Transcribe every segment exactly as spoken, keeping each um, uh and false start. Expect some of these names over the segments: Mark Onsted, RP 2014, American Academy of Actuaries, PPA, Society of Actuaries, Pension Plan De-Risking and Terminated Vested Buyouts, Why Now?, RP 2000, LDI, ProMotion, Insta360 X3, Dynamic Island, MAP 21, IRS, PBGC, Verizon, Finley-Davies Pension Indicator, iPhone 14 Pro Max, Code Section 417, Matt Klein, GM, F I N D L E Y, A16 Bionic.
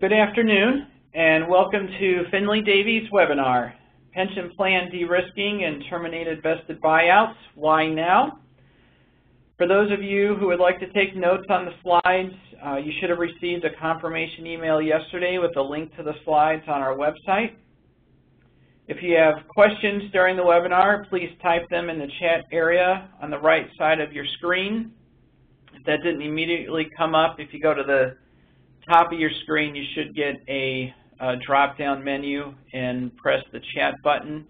Good afternoon, and welcome to Finley-Davies webinar, Pension Plan De-Risking and Terminated Vested Buyouts, Why Now? For those of you who would like to take notes on the slides, uh, you should have received a confirmation email yesterday with a link to the slides on our website. If you have questions during the webinar, please type them in the chat area on the right side of your screen. If that didn't immediately come up, if you go to the top of your screen, you should get a, a drop-down menu and press the chat button,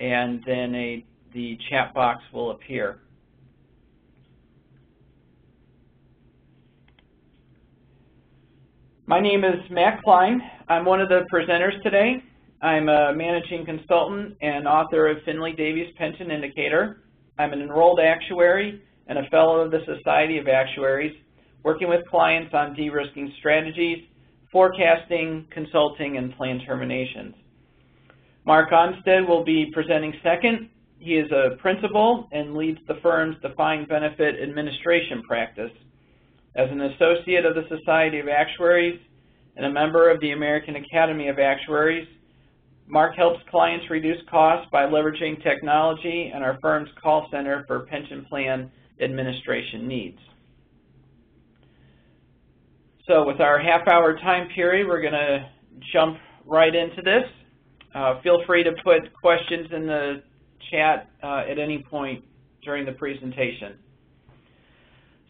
and then a, the chat box will appear. My name is Matt Klein. I'm one of the presenters today. I'm a managing consultant and author of Finley-Davies Pension Indicator. I'm an enrolled actuary and a fellow of the Society of Actuaries, working with clients on de-risking strategies, forecasting, consulting, and plan terminations. Mark Onsted will be presenting second. He is a principal and leads the firm's defined benefit administration practice. As an associate of the Society of Actuaries and a member of the American Academy of Actuaries, Mark helps clients reduce costs by leveraging technology and our firm's call center for pension plan administration needs. So with our half-hour time period, we're going to jump right into this. Uh, feel free to put questions in the chat uh, at any point during the presentation.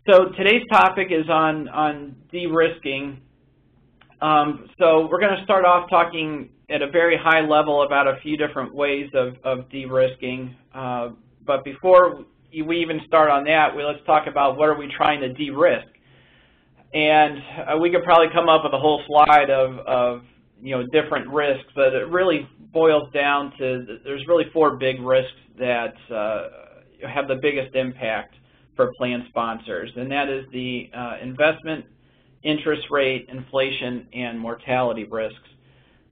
So today's topic is on, on de-risking. Um, so we're going to start off talking at a very high level about a few different ways of, of de-risking. Uh, but before we even start on that, we, let's talk about what are we trying to de-risk. And uh, we could probably come up with a whole slide of, of you know, different risks, but it really boils down to there's really four big risks that uh, have the biggest impact for plan sponsors, and that is the uh, investment, interest rate, inflation, and mortality risks.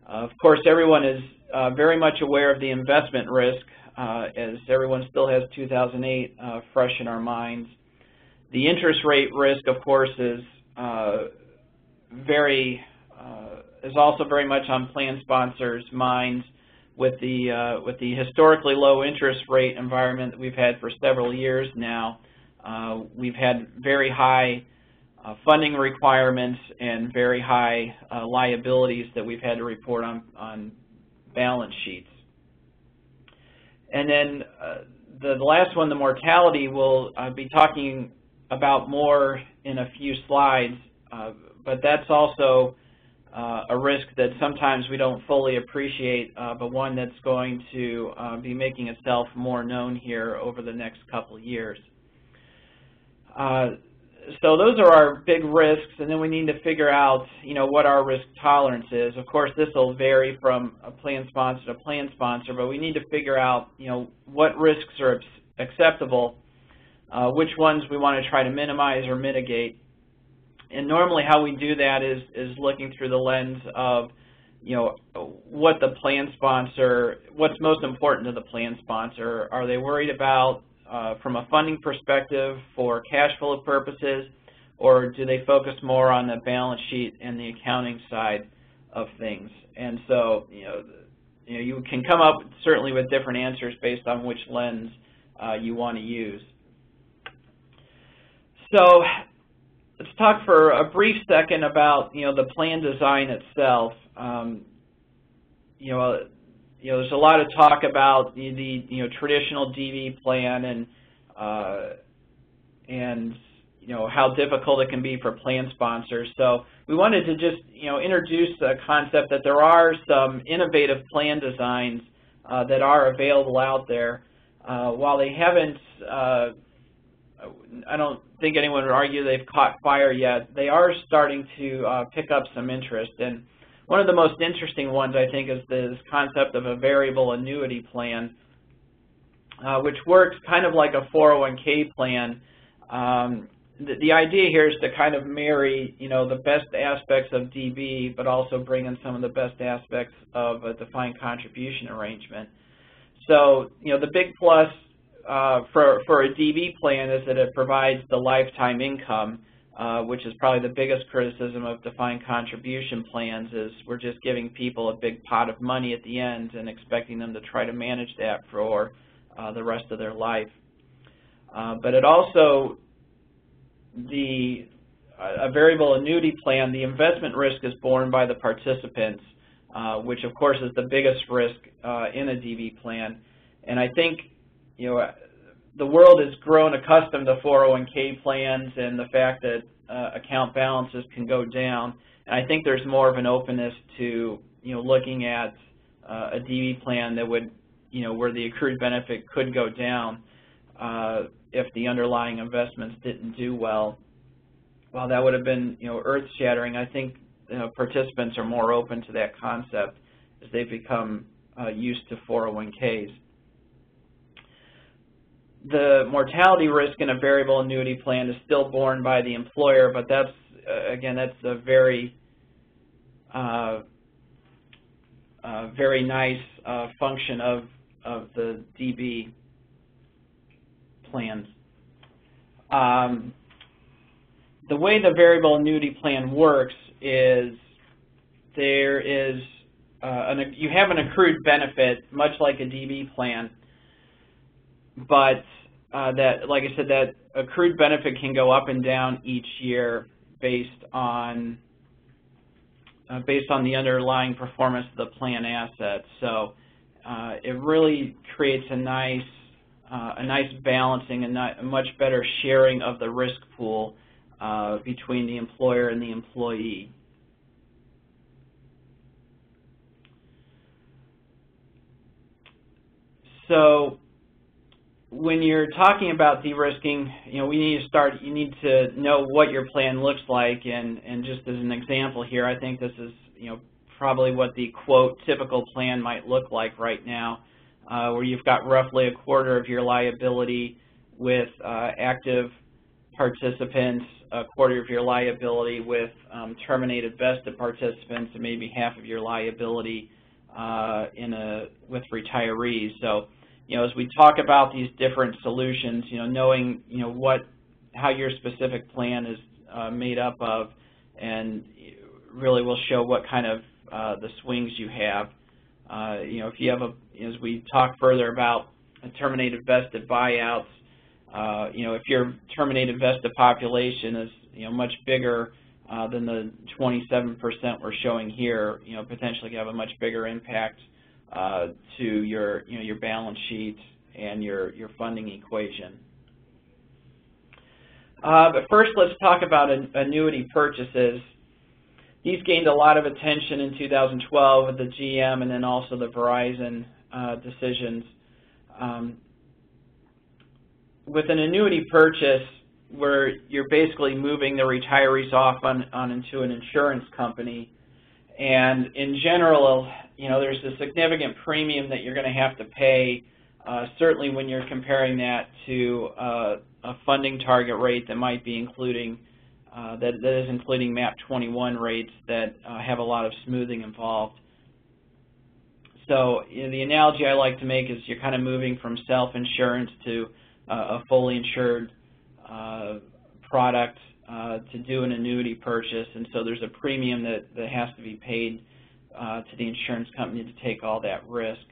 Uh, of course, everyone is uh, very much aware of the investment risk, uh, as everyone still has two thousand eight uh, fresh in our minds. The interest rate risk, of course, is Uh, very uh, is also very much on plan sponsors' minds with the uh, with the historically low interest rate environment that we've had for several years now. Uh, we've had very high uh, funding requirements and very high uh, liabilities that we've had to report on on balance sheets. And then uh, the, the last one, the mortality, we'll uh, be talking about more in a few slides, uh, but that's also uh, a risk that sometimes we don't fully appreciate, uh, but one that's going to uh, be making itself more known here over the next couple of years. Uh, so those are our big risks, and then we need to figure out, you know, what our risk tolerance is. Of course, this will vary from a plan sponsor to plan sponsor, but we need to figure out, you know, what risks are acceptable, Uh, which ones we want to try to minimize or mitigate. And normally how we do that is, is looking through the lens of, you know, what the plan sponsor, what's most important to the plan sponsor. Are they worried about, uh, from a funding perspective for cash flow purposes, or do they focus more on the balance sheet and the accounting side of things? And so, you know, you, know, you can come up certainly with different answers based on which lens uh, you want to use. So let's talk for a brief second about, you know, the plan design itself. Um, you know, uh, you know, there's a lot of talk about the, the you know traditional D V plan and uh, and you know how difficult it can be for plan sponsors. So we wanted to just you know introduce a concept that there are some innovative plan designs uh, that are available out there. Uh, while they haven't, uh, I don't think anyone would argue they've caught fire yet, they are starting to uh, pick up some interest. And one of the most interesting ones, I think, is this concept of a variable annuity plan, uh, which works kind of like a four oh one K plan. Um, the, the idea here is to kind of marry, you know, the best aspects of D B, but also bring in some of the best aspects of a defined contribution arrangement. So, you know, the big plus Uh, for, for a D B plan is that it provides the lifetime income, uh, which is probably the biggest criticism of defined contribution plans, is we're just giving people a big pot of money at the end and expecting them to try to manage that for uh, the rest of their life. Uh, but it also, the a variable annuity plan, the investment risk is borne by the participants, uh, which of course is the biggest risk uh, in a D B plan. And I think, you know, the world has grown accustomed to four oh one K plans and the fact that uh, account balances can go down. And I think there's more of an openness to, you know, looking at uh, a D B plan that would, you know, where the accrued benefit could go down uh, if the underlying investments didn't do well. While that would have been, you know, earth-shattering, I think, you know, participants are more open to that concept as they become uh, used to four oh one Ks. The mortality risk in a variable annuity plan is still borne by the employer, but that's, uh, again, that's a very, uh, uh, very nice uh, function of, of the D B plans. Um, the way the variable annuity plan works is there is, uh, an, you have an accrued benefit, much like a D B plan, but uh, that, like I said, that accrued benefit can go up and down each year based on uh, based on the underlying performance of the plan assets. So uh, it really creates a nice uh, a nice balancing and not, a much better sharing of the risk pool uh, between the employer and the employee. So, when you're talking about de-risking, you know, we need to start, you need to know what your plan looks like, and, and just as an example here, I think this is, you know, probably what the, quote, typical plan might look like right now, uh, where you've got roughly a quarter of your liability with uh, active participants, a quarter of your liability with um, terminated vested participants, and maybe half of your liability uh, in a, with retirees. So, you know, as we talk about these different solutions, you know, knowing, you know, what, how your specific plan is uh, made up of, and really will show what kind of uh, the swings you have. Uh, you know, if you have a, as we talk further about terminated vested buyouts, uh, you know, if your terminated vested population is, you know, much bigger uh, than the twenty-seven percent we're showing here, you know, potentially have a much bigger impact Uh, to your, you know, your balance sheet and your, your funding equation. Uh, but first, let's talk about an, annuity purchases. These gained a lot of attention in two thousand twelve with the G M and then also the Verizon uh, decisions. Um, with an annuity purchase, where you're basically moving the retirees off on, on into an insurance company, and in general, you know, there's a significant premium that you're going to have to pay, uh, certainly when you're comparing that to uh, a funding target rate that might be including, uh, that, that is including MAP twenty-one rates that uh, have a lot of smoothing involved. So, you know, the analogy I like to make is you're kind of moving from self-insurance to uh, a fully insured uh, product uh, to do an annuity purchase, and so there's a premium that, that has to be paid Uh, to the insurance company to take all that risk.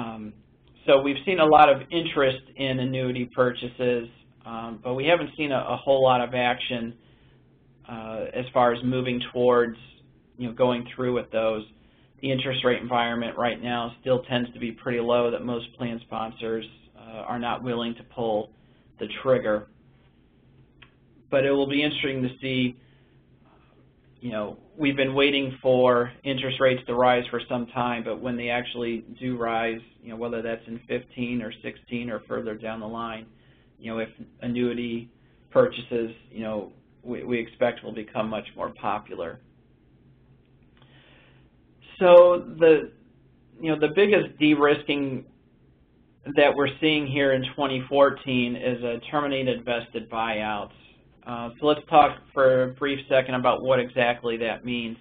Um, so we've seen a lot of interest in annuity purchases, um, but we haven't seen a, a whole lot of action uh, as far as moving towards, you know, going through with those. The interest rate environment right now still tends to be pretty low, that most plan sponsors uh, are not willing to pull the trigger. But it will be interesting to see. You know, we've been waiting for interest rates to rise for some time, but when they actually do rise, you know, whether that's in fifteen or sixteen or further down the line, you know, if annuity purchases, you know, we, we expect will become much more popular. So the, you know, the biggest de-risking that we're seeing here in twenty fourteen is a terminated vested buyouts. Uh, so let's talk for a brief second about what exactly that means.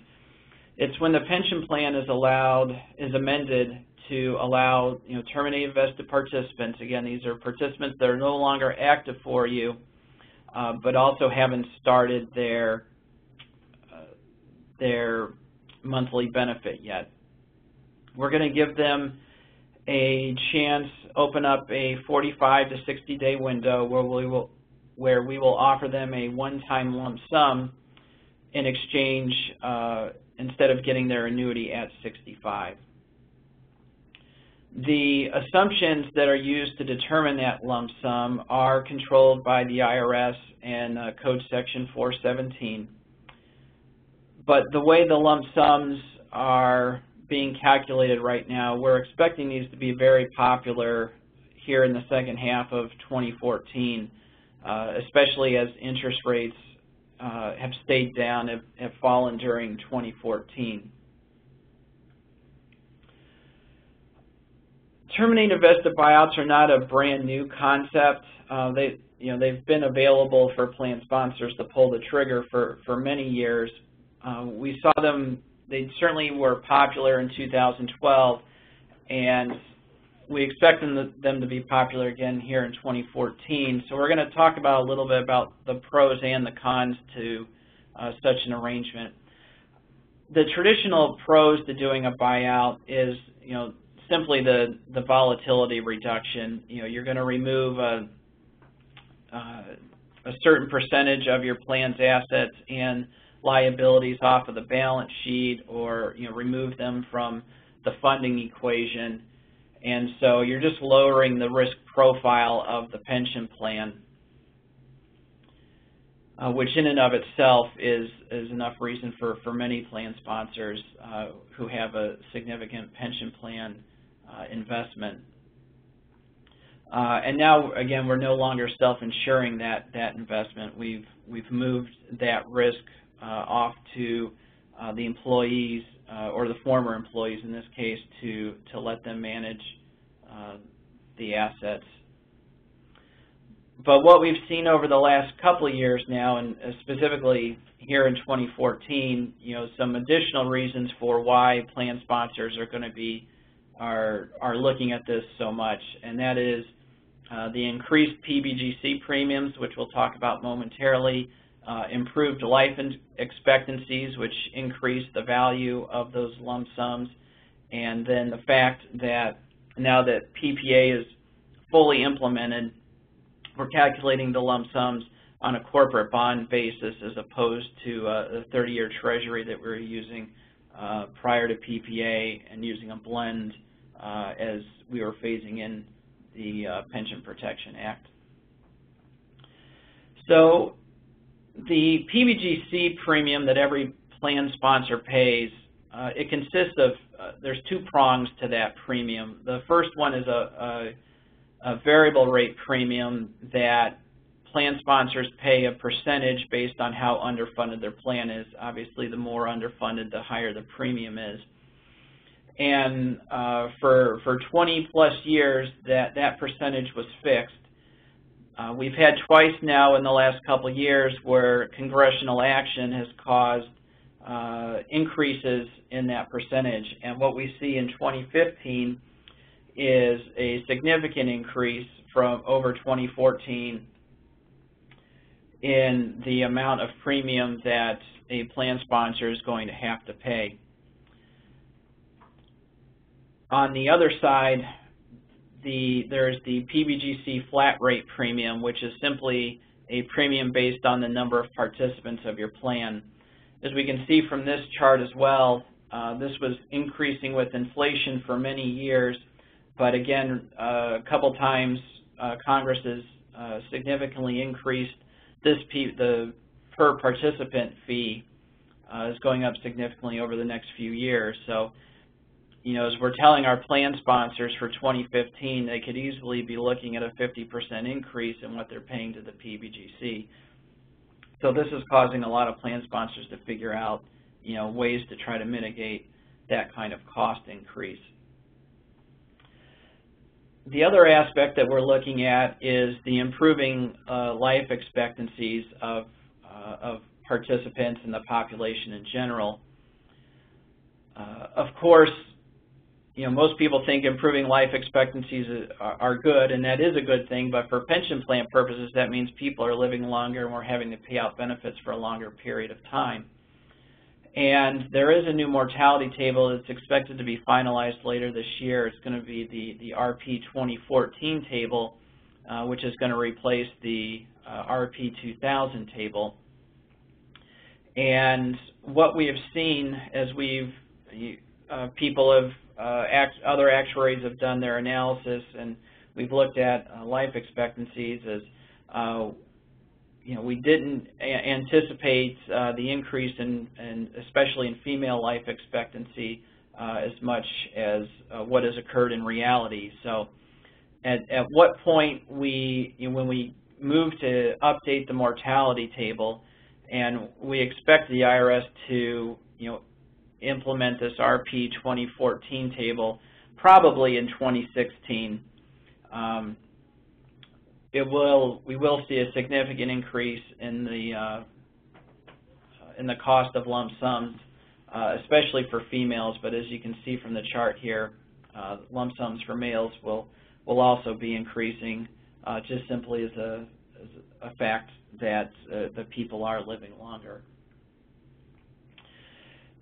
It's when the pension plan is allowed, is amended to allow, you know, terminated vested participants. Again, these are participants that are no longer active for you, uh, but also haven't started their uh, their monthly benefit yet. We're going to give them a chance, open up a forty-five to sixty day window where we will where we will offer them a one-time lump sum in exchange uh, instead of getting their annuity at sixty-five. The assumptions that are used to determine that lump sum are controlled by the I R S and uh, Code Section four seventeen. But the way the lump sums are being calculated right now, we're expecting these to be very popular here in the second half of twenty fourteen, uh, especially as interest rates uh, have stayed down, have, have fallen during twenty fourteen. Terminated vested buyouts are not a brand new concept. Uh, they, you know, they've been available for plan sponsors to pull the trigger for, for many years. Uh, we saw them, they certainly were popular in two thousand twelve, and we expect them to, them to be popular again here in twenty fourteen. So we're going to talk about a little bit about the pros and the cons to uh, such an arrangement. The traditional pros to doing a buyout is, you know, simply the, the volatility reduction. You know, you're going to remove a, uh, a certain percentage of your plan's assets and liabilities off of the balance sheet, or, you know, remove them from the funding equation. And so you're just lowering the risk profile of the pension plan, uh, which in and of itself is, is enough reason for, for many plan sponsors uh, who have a significant pension plan Uh, investment. Uh, and now, again, we're no longer self-insuring that, that investment. We've, we've moved that risk uh, off to uh, the employees, uh, or the former employees in this case, to, to let them manage uh, the assets. But what we've seen over the last couple of years now, and specifically here in twenty fourteen, you know, some additional reasons for why plan sponsors are going to be Are, are looking at this so much, and that is uh, the increased P B G C premiums, which we'll talk about momentarily, uh, improved life expectancies, which increase the value of those lump sums, and then the fact that now that P P A is fully implemented, we're calculating the lump sums on a corporate bond basis as opposed to uh, the thirty year treasury that we were using uh, prior to P P A and using a blend Uh, as we were phasing in the uh, Pension Protection Act. So the P B G C premium that every plan sponsor pays, uh, it consists of, uh, there's two prongs to that premium. The first one is a, a, a variable rate premium that plan sponsors pay a percentage based on how underfunded their plan is. Obviously, the more underfunded, the higher the premium is. And uh, for, for twenty plus years, that, that percentage was fixed. Uh, we've had twice now in the last couple of years where congressional action has caused uh, increases in that percentage. And what we see in twenty fifteen is a significant increase from over twenty fourteen in the amount of premium that a plan sponsor is going to have to pay. On the other side, the, there's the P B G C flat rate premium, which is simply a premium based on the number of participants of your plan. As we can see from this chart as well, uh, this was increasing with inflation for many years, but again, uh, a couple times uh, Congress has uh, significantly increased this P, the per participant fee uh, is going up significantly over the next few years. So, you know, as we're telling our plan sponsors for twenty fifteen, they could easily be looking at a fifty percent increase in what they're paying to the P B G C. So this is causing a lot of plan sponsors to figure out, you know, ways to try to mitigate that kind of cost increase. The other aspect that we're looking at is the improving uh, life expectancies of, uh, of participants and the population in general. Uh, of course, you know, most people think improving life expectancies are good, and that is a good thing, but for pension plan purposes, that means people are living longer and we're having to pay out benefits for a longer period of time. And there is a new mortality table that's expected to be finalized later this year. It's going to be the, the R P twenty fourteen table, uh, which is going to replace the uh, R P two thousand table. And what we have seen as we've, uh, people have, uh, act, other actuaries have done their analysis, and we've looked at uh, life expectancies as, uh, you know, we didn't anticipate uh, the increase in, in, especially in female life expectancy, uh, as much as uh, what has occurred in reality. So, at, at what point we, you know, when we move to update the mortality table, and we expect the I R S to, you know, implement this R P twenty fourteen table probably in twenty sixteen. Um, It will, we will see a significant increase in the, uh, in the cost of lump sums, uh, especially for females, but as you can see from the chart here, uh, lump sums for males will, will also be increasing, uh, just simply as a, as a fact that uh, the people are living longer.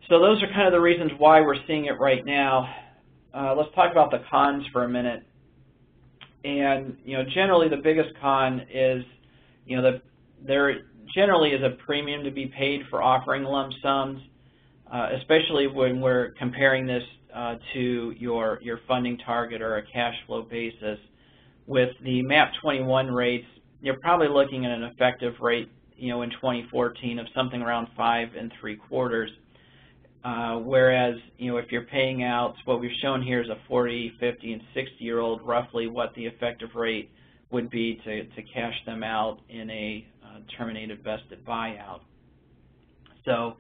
So those are kind of the reasons why we're seeing it right now. Uh, let's talk about the cons for a minute. And, you know, generally the biggest con is, you know, the, there generally is a premium to be paid for offering lump sums, uh, especially when we're comparing this uh, to your, your funding target or a cash flow basis. With the MAP twenty-one rates, you're probably looking at an effective rate, you know, in twenty fourteen of something around five and three quarters. Uh, whereas, you know, if you're paying out, what we've shown here is a forty, fifty, and sixty-year-old, roughly what the effective rate would be to, to cash them out in a uh, terminated vested buyout. So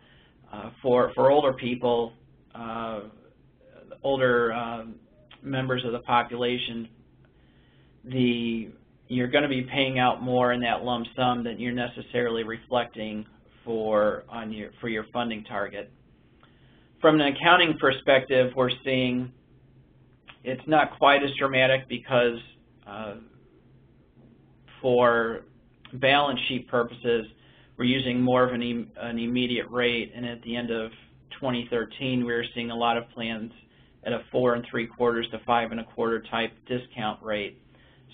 uh, for, for older people, uh, older uh, members of the population, the, you're going to be paying out more in that lump sum than you're necessarily reflecting for, on your, for your funding target. From an accounting perspective, we're seeing it's not quite as dramatic because uh, for balance sheet purposes, we're using more of an, e an immediate rate, and at the end of twenty thirteen, we were seeing a lot of plans at a four and three quarters to five and a quarter type discount rate.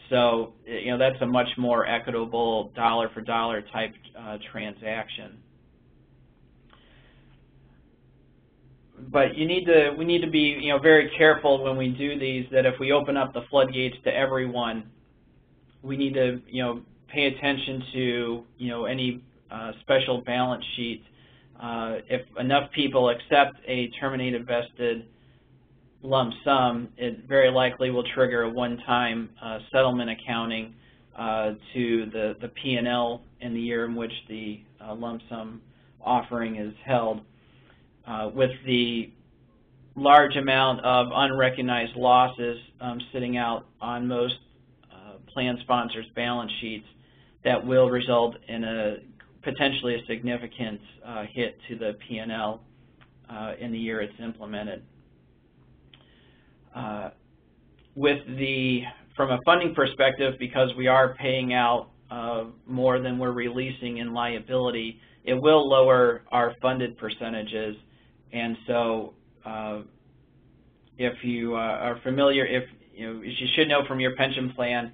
So, you know, that's a much more equitable dollar for dollar type uh, transaction. But you need to, we need to be, you know, very careful when we do these, that if we open up the floodgates to everyone, we need to, you know, pay attention to, you know, any uh, special balance sheet. Uh, if enough people accept a terminated vested lump sum, it very likely will trigger a one-time uh, settlement accounting uh, to the, the P and L in the year in which the uh, lump sum offering is held. Uh, with the large amount of unrecognized losses um, sitting out on most uh, plan sponsors' balance sheets, that will result in a potentially a significant uh, hit to the P and L uh, in the year it's implemented. Uh, with the, from a funding perspective, because we are paying out uh, more than we're releasing in liability, it will lower our funded percentages. And so, uh, if you uh, are familiar, if you know, as you should know from your pension plan,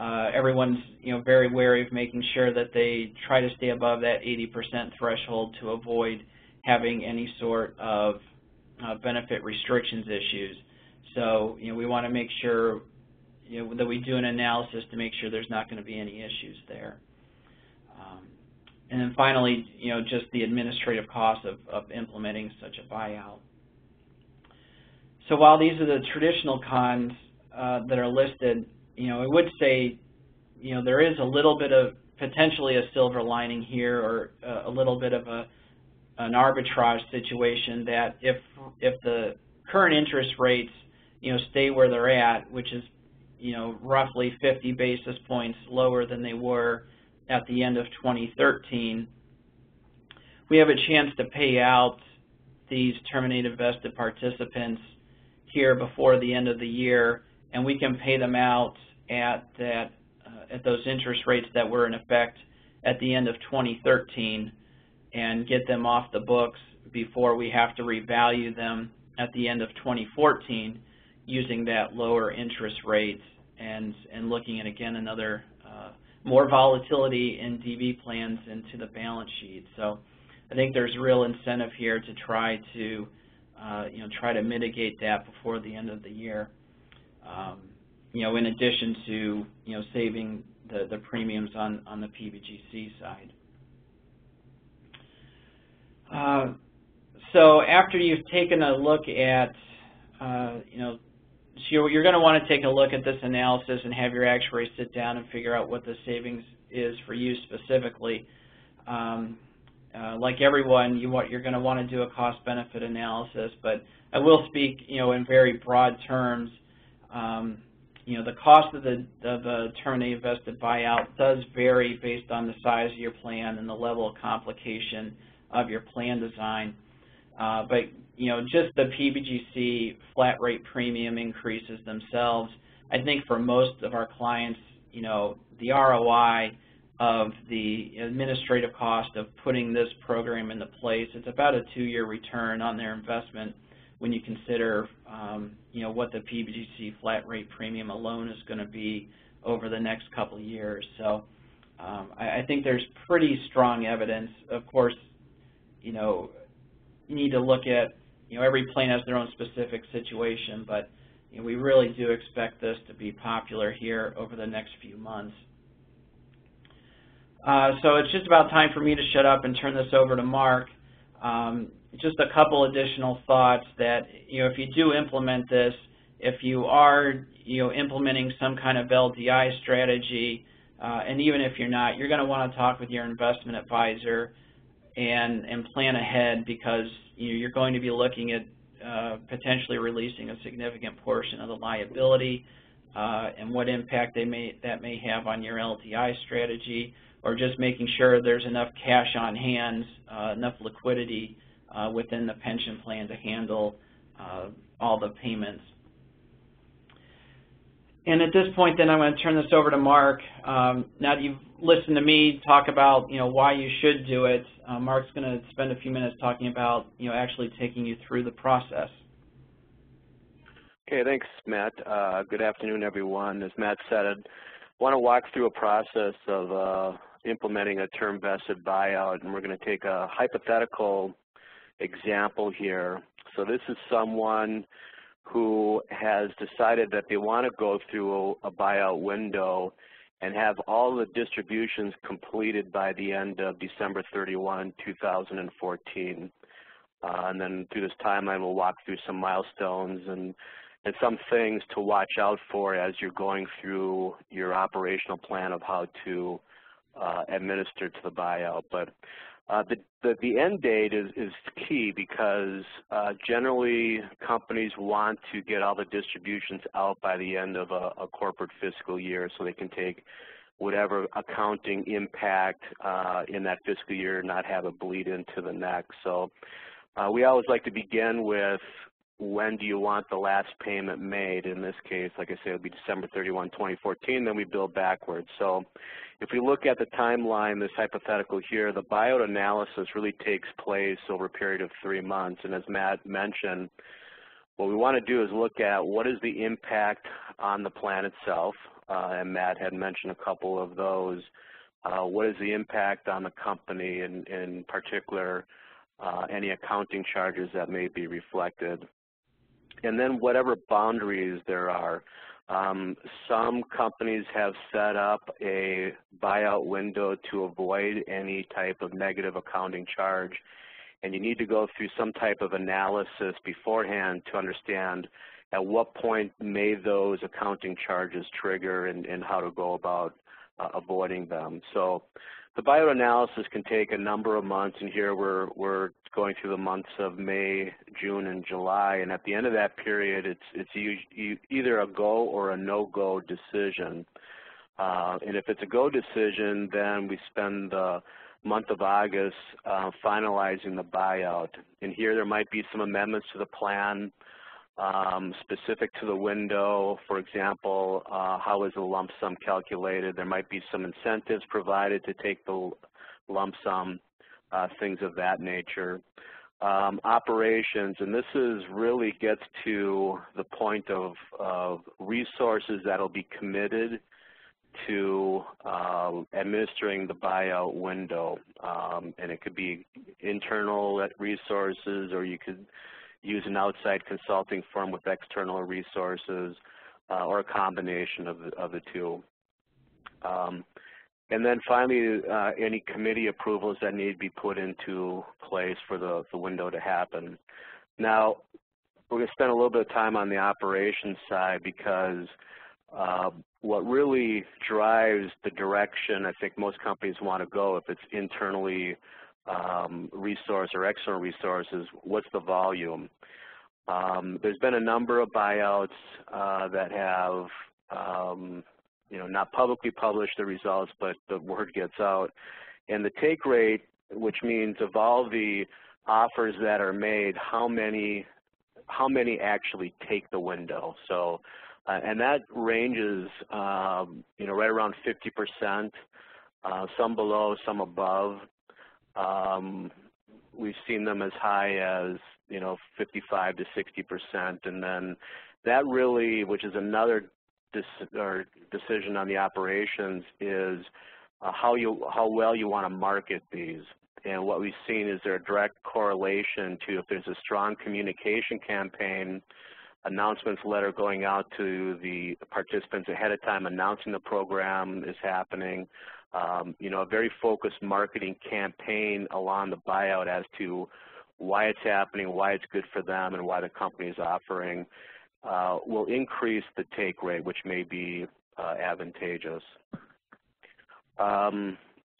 uh, everyone's you know very wary of making sure that they try to stay above that eighty percent threshold to avoid having any sort of uh, benefit restrictions issues. So, you know, we want to make sure you know that we do an analysis to make sure there's not going to be any issues there. Um, And then finally, you know, just the administrative cost of, of implementing such a buyout. So while these are the traditional cons uh, that are listed, you know, I would say, you know, there is a little bit of potentially a silver lining here, or a, a little bit of a an arbitrage situation that if if the current interest rates, you know, stay where they're at, which is, you know, roughly fifty basis points lower than they were at the end of twenty thirteen, we have a chance to pay out these terminated vested participants here before the end of the year, and we can pay them out at that uh, at those interest rates that were in effect at the end of twenty thirteen, and get them off the books before we have to revalue them at the end of twenty fourteen using that lower interest rate and and looking at, again, another uh, more volatility in D V plans into the balance sheet. So I think there's real incentive here to try to uh, you know try to mitigate that before the end of the year. Um, you know, in addition to you know saving the, the premiums on on the P B G C side. Uh, so after you've taken a look at uh, you know so you're, you're going to want to take a look at this analysis and have your actuary sit down and figure out what the savings is for you specifically. Um, Uh, like everyone, you want, you're going to want to do a cost-benefit analysis, but I will speak, you know, in very broad terms. Um, you know, the cost of the, of the terminated vested buyout does vary based on the size of your plan and the level of complication of your plan design. Uh, but you know, just the P B G C flat rate premium increases themselves, I think for most of our clients, you know, the R O I of the administrative cost of putting this program into place, it's about a two-year return on their investment when you consider, um, you know, what the P B G C flat rate premium alone is going to be over the next couple of years. So um, I, I think there's pretty strong evidence. Of course, you know, you need to look at, you know, every plan has their own specific situation, but you know, we really do expect this to be popular here over the next few months. Uh, so it's just about time for me to shut up and turn this over to Mark. Um, just a couple additional thoughts that, you know, if you do implement this, if you are, you know, implementing some kind of L D I strategy, uh, and even if you're not, you're going to want to talk with your investment advisor and, and plan ahead, because you know, you're going to be looking at uh, potentially releasing a significant portion of the liability uh, and what impact they may, that may have on your L D I strategy, or just making sure there's enough cash on hand, uh, enough liquidity uh, within the pension plan to handle uh, all the payments. And at this point, then I'm going to turn this over to Mark. Um, now that you've listened to me talk about, you know, why you should do it, uh, Mark's going to spend a few minutes talking about, you know, actually taking you through the process. Okay, thanks, Matt. Uh, good afternoon, everyone. As Matt said, I want to walk through a process of uh, implementing a term vested buyout, and we're going to take a hypothetical example here. So this is someone who has decided that they want to go through a, a buyout window and have all the distributions completed by the end of December thirty-first, two thousand fourteen. Uh, and then through this timeline, we'll walk through some milestones and and some things to watch out for as you're going through your operational plan of how to uh, administer to the buyout. But uh, the, the, the end date is, is key, because uh, generally companies want to get all the distributions out by the end of a, a corporate fiscal year, so they can take whatever accounting impact uh, in that fiscal year and not have it bleed into the next. So uh, we always like to begin with, when do you want the last payment made? In this case, like I say, it'll be December thirty-first, twenty fourteen, then we build backwards. So if we look at the timeline, this hypothetical here, the buyout analysis really takes place over a period of three months. And as Matt mentioned, what we want to do is look at what is the impact on the plan itself, uh, and Matt had mentioned a couple of those. Uh, what is the impact on the company, and in particular, uh, any accounting charges that may be reflected? And then whatever boundaries there are. Um, some companies have set up a buyout window to avoid any type of negative accounting charge, and you need to go through some type of analysis beforehand to understand at what point may those accounting charges trigger, and, and how to go about uh, avoiding them. So the buyout analysis can take a number of months, and here we're, we're going through the months of May, June, and July, and at the end of that period, it's, it's either a go or a no-go decision. Uh, and if it's a go decision, then we spend the month of August uh, finalizing the buyout. And here there might be some amendments to the plan, um, specific to the window. For example, uh, how is a lump sum calculated? There might be some incentives provided to take the lump sum, uh, things of that nature. Um, operations, and this is really gets to the point of, of resources that will be committed to uh, administering the buyout window, um, and it could be internal resources, or you could use an outside consulting firm with external resources, uh, or a combination of the, of the two. Um, and then finally, uh, any committee approvals that need to be put into place for the, the window to happen. Now, we're going to spend a little bit of time on the operations side because uh, what really drives the direction I think most companies want to go, if it's internally um, resource or external resources, what's the volume? Um, there's been a number of buyouts uh, that have um, you know, not publicly published the results, but the word gets out. And the take rate, which means of all the offers that are made, how many, how many actually take the window. So, uh, and that ranges, um, you know, right around fifty percent, uh, some below, some above. Um, we've seen them as high as, you know, fifty-five to sixty percent. And then that really, which is another or decision on the operations, is uh, how you how well you want to market these. And what we've seen is there a direct correlation to if there's a strong communication campaign, announcements letter going out to the participants ahead of time announcing the program is happening, um, you know, a very focused marketing campaign along the buyout as to why it's happening, why it's good for them, and why the company is offering. Uh, will increase the take rate, which may be uh, advantageous. Um,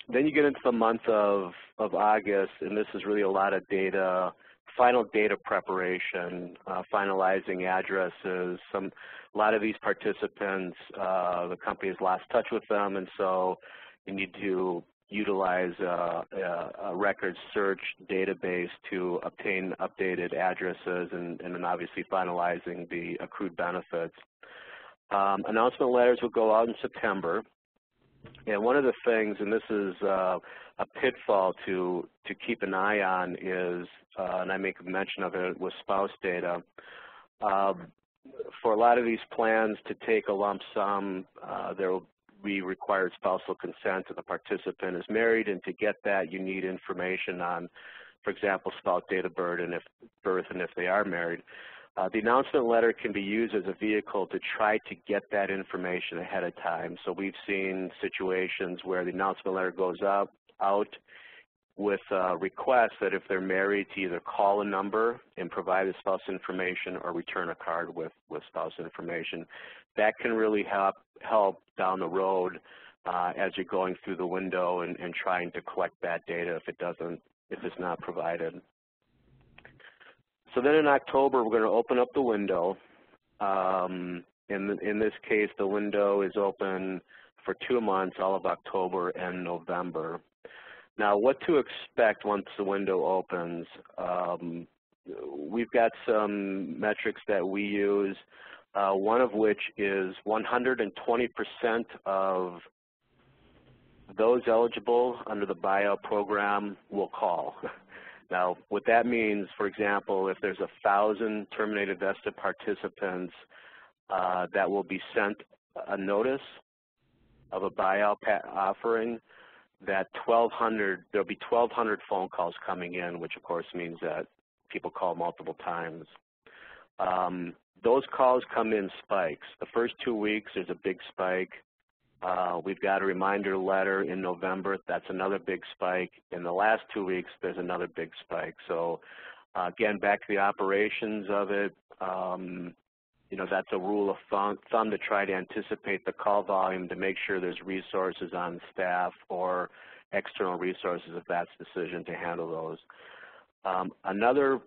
then you get into the month of, of August, and this is really a lot of data, final data preparation, uh, finalizing addresses. Some, a lot of these participants, uh, the company has lost touch with them, and so you need to utilize a, a, a record search database to obtain updated addresses and, and then obviously finalizing the accrued benefits. Um, announcement letters will go out in September. And one of the things, and this is uh, a pitfall to, to keep an eye on is, uh, and I make a mention of it with spouse data, uh, for a lot of these plans to take a lump sum, uh, there will we require spousal consent and the participant is married, and to get that you need information on, for example, spouse date of birth and if, birth and if they are married. Uh, the announcement letter can be used as a vehicle to try to get that information ahead of time. So we've seen situations where the announcement letter goes out, out with a request that if they're married to either call a number and provide the spouse information or return a card with, with spouse information. That can really help, help down the road uh, as you're going through the window and, and trying to collect that data if it doesn't, if it's not provided. So then in October, we're going to open up the window. Um, in, in this case, the window is open for two months, all of October and November. Now, what to expect once the window opens? Um, we've got some metrics that we use, uh, one of which is one hundred twenty percent of those eligible under the buyout program will call. Now, what that means, for example, if there's one thousand terminated vested participants, uh, that will be sent a notice of a buyout offering, that twelve hundred, there'll be twelve hundred phone calls coming in, which of course means that people call multiple times. Um, those calls come in spikes. The first two weeks, there's a big spike. Uh, we've got a reminder letter in November. That's another big spike. In the last two weeks, there's another big spike. So uh, again, back to the operations of it, um, you know, that's a rule of thumb, thumb to try to anticipate the call volume to make sure there's resources on staff or external resources if that's the decision to handle those. Um, another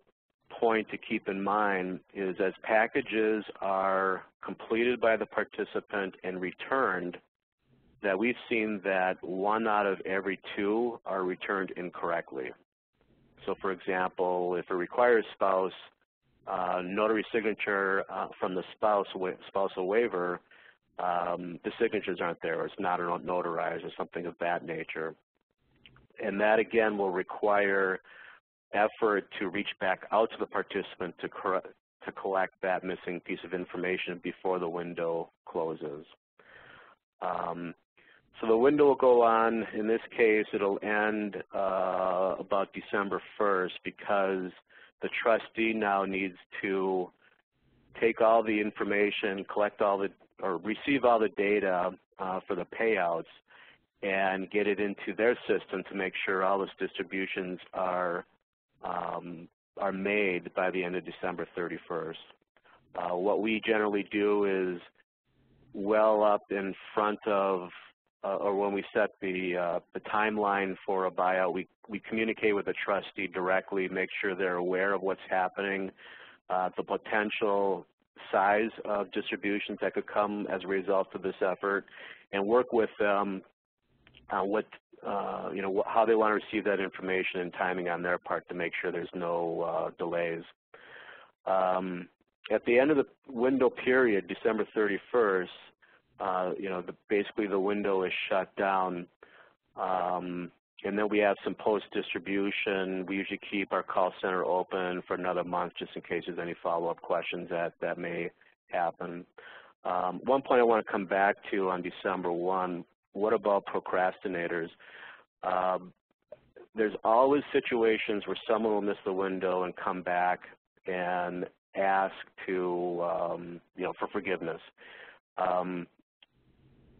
point to keep in mind is as packages are completed by the participant and returned, that we've seen that one out of every two are returned incorrectly. So for example, if it requires spouse, uh, notary signature uh, from the spouse wa spousal waiver, um, the signatures aren't there, or it's not notarized, or something of that nature. And that again will require effort to reach back out to the participant to correct, to collect that missing piece of information before the window closes. Um, so the window will go on. In this case, it'll end uh, about December first, because the trustee now needs to take all the information, collect all the, or receive all the data uh, for the payouts, and get it into their system to make sure all those distributions are um, are made by the end of December thirty-first. Uh, what we generally do is well up in front of, uh, or when we set the uh, the timeline for a buyout, we we communicate with the trustee directly, make sure they're aware of what's happening, uh, the potential size of distributions that could come as a result of this effort, and work with them. Uh, what uh, you know, how they want to receive that information and timing on their part to make sure there's no uh, delays. Um, at the end of the window period, December thirty-first, uh, you know, the, basically the window is shut down, um, and then we have some post-distribution. We usually keep our call center open for another month just in case there's any follow-up questions that that may happen. Um, one point I want to come back to on December first. What about procrastinators? Um, there's always situations where someone will miss the window and come back and ask to, um, you know, for forgiveness. Um,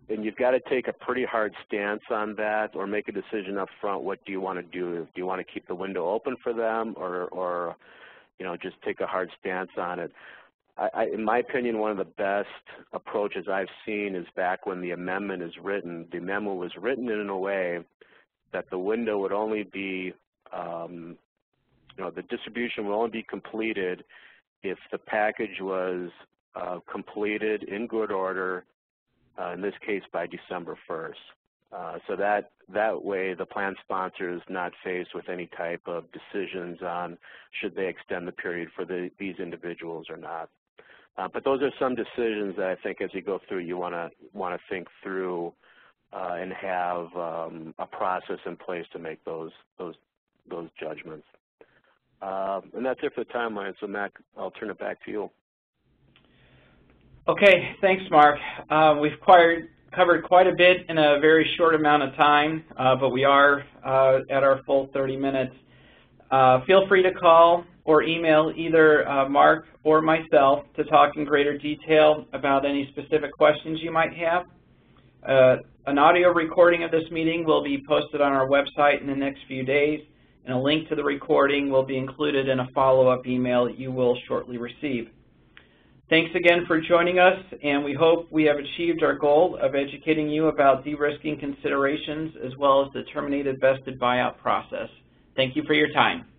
and you've got to take a pretty hard stance on that, or make a decision up front. What do you want to do? Do you want to keep the window open for them, or, or you know, just take a hard stance on it? I, in my opinion, one of the best approaches I've seen is back when the amendment is written. The amendment was written in a way that the window would only be, um, you know, the distribution would only be completed if the package was uh, completed in good order, uh, in this case by December first. Uh, so that, that way the plan sponsor is not faced with any type of decisions on should they extend the period for the, these individuals or not. Uh, but those are some decisions that I think as you go through you want to want to think through uh, and have um, a process in place to make those those those judgments. Uh, and that's it for the timeline. So Matt, I'll turn it back to you. Okay, thanks, Mark. Uh, we've quite, covered quite a bit in a very short amount of time, uh, but we are uh, at our full thirty minutes. Uh, feel free to call or email either uh, Mark or myself to talk in greater detail about any specific questions you might have. Uh, an audio recording of this meeting will be posted on our website in the next few days, and a link to the recording will be included in a follow-up email you will shortly receive. Thanks again for joining us, and we hope we have achieved our goal of educating you about de-risking considerations as well as the terminated vested buyout process. Thank you for your time.